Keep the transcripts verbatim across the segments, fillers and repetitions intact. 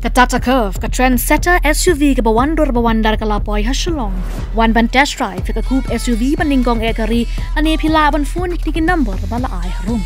Ka Tata Curve, ka Trendsetter S U V ka Wanderer ka Wanderer ka Lapoy Hashalong. One ban test drive ka coupe S U V ban ninggong ekari ane pila ban phone nikin number bala ay harum.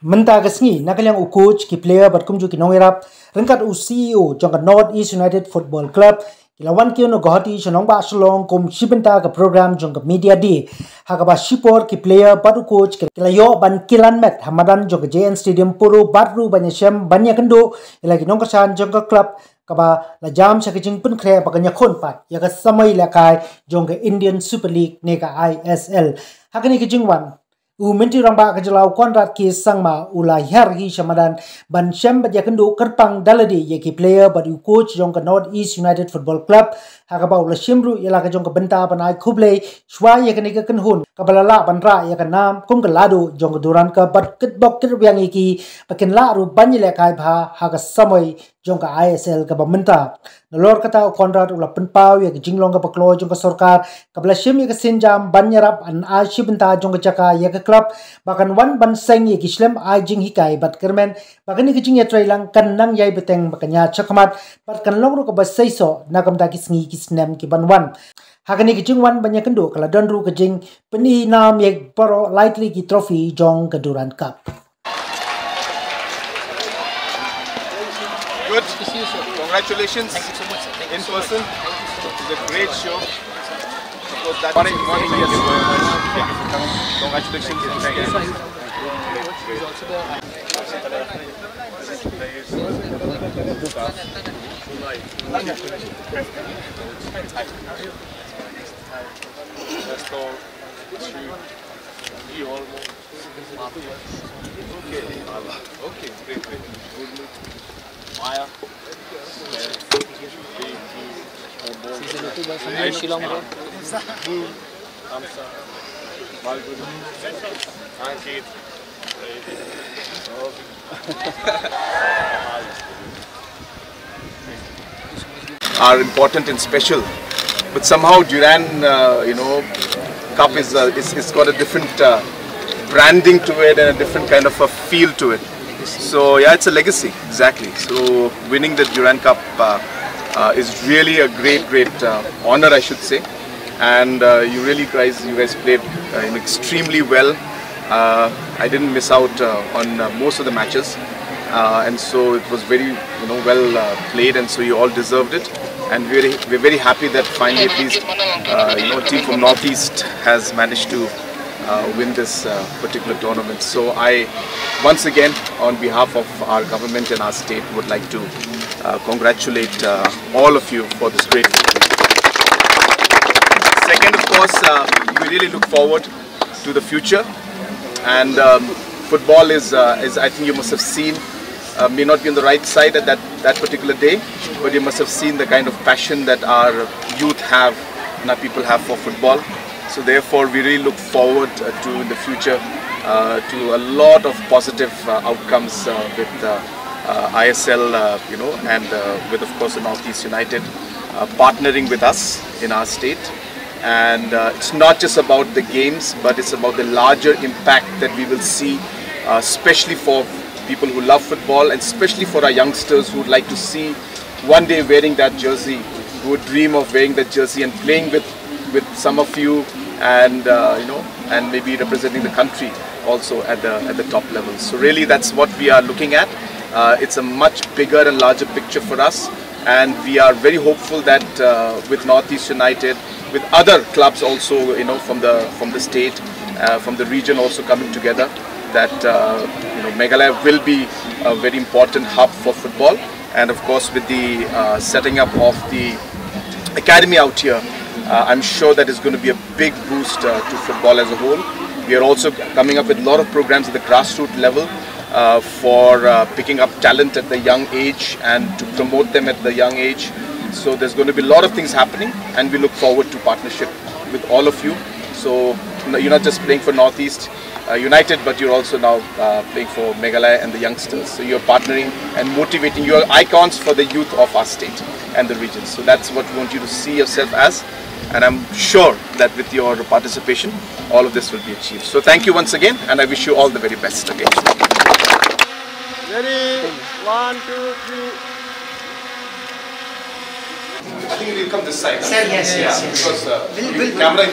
Mantagasni nakalang u coach ki player bat kumju ki nongerap rengkat u C E O jong ka North East United Football Club. Kilawan kiyo no gohati shanong ba shalong kum shibenta ka program jong ka media day. Hakaba shipor ki player baru coach kilayo ban kilan met hamadan jong ka J N Stadium puru baru banya shem banya kendo ila kinong kasan jong ka club kaba la jam shakijing pun kre bakanya konpat ya ka samay lakai jong ka Indian Super League ne ka I S L. Hakani kijingwan U Menteri Ramba Kajalau Conrad K Sangma ula herhi shamadan ban shem badya kendo kerpang daladi yaki player badu coach jong ka North East United Football Club hakaba ula shimru yala ka jong ka benta banai kublai shwa yakani ka kanhun kabalala banra yakanam kum ka lado jong ka Durand Cup bat kitbok kirbyang yaki pakin la ru banyile kai bha haka samoy jong ka I S L ka bamenta nalor kata Conrad ula penpau yaki jinglong ka paklo jong ka sorkar kabla shim yaka sinjam banyarap an ashibenta jong ka jaka yaka club bahkan one ban seng ye kislam ajing hikai bat kermen bahkan ikijing ya trailang kanang yai beteng bakanya chakmat bat kanlong ru ka basaiso nakam dakisngi kisnam ki ban wan hakani kijing wan banyak kendo kala don ru kijing peni nam ye paro lightly ki trophy jong ka Durand Cup. Good to see you, sir. Congratulations. Thank you so much, sir. Thank you in so person much. Thank you so much. It's a great show. That morning, morning, yes. Thank you for coming. Congratulations. Thank you. Thank you. Boom, thumbs up, all good, thank you, are important and special, but somehow Durand, uh, you know, Cup is, uh, is, it's got a different uh, branding to it and a different kind of a feel to it, so yeah, it's a legacy, exactly, so winning the Durand Cup uh, uh, is really a great, great uh, honor, I should say. And uh, you really guys, you guys played uh, extremely well. Uh, I didn't miss out uh, on uh, most of the matches, uh, and so it was very, you know, well uh, played. And so you all deserved it. And we're we're very happy that finally, at least, uh, you know, a team from Northeast has managed to uh, win this uh, particular tournament. So I, once again, on behalf of our government and our state, would like to uh, congratulate uh, all of you for this great. Second, of course, uh, we really look forward to the future, and um, football is, uh, is, I think you must have seen, uh, may not be on the right side at that, that particular day, but you must have seen the kind of passion that our youth have and our people have for football. So therefore, we really look forward uh, to in the future uh, to a lot of positive uh, outcomes uh, with uh, uh, I S L, uh, you know, and uh, with, of course, the Northeast United uh, partnering with us in our state. And uh, it's not just about the games, but it's about the larger impact that we will see, uh, especially for people who love football and especially for our youngsters who would like to see one day wearing that jersey, who would dream of wearing that jersey and playing with, with some of you and, uh, you know, and maybe representing the country also at the, at the top level. So really that's what we are looking at. Uh, it's a much bigger and larger picture for us. And we are very hopeful that uh, with Northeast United, with other clubs also, you know, from the from the state, uh, from the region also coming together, that uh, you know, Meghalaya will be a very important hub for football. And of course, with the uh, setting up of the academy out here, uh, I'm sure that is going to be a big boost uh, to football as a whole. We are also coming up with a lot of programs at the grassroots level. Uh, for uh, picking up talent at the young age and to promote them at the young age. So there's going to be a lot of things happening and we look forward to partnership with all of you. So you're not just playing for Northeast uh, United, but you're also now uh, playing for Meghalaya and the youngsters. So you're partnering and motivating your icons for the youth of our state and the region. So that's what we want you to see yourself as. and I'm sure that with your participation, all of this will be achieved. So thank you once again, and I wish you all the very best again. Ready? One, two, three. I think we'll come this side. Sir, yes, yes, yes. Because uh, will, will, will. Camera. Ready.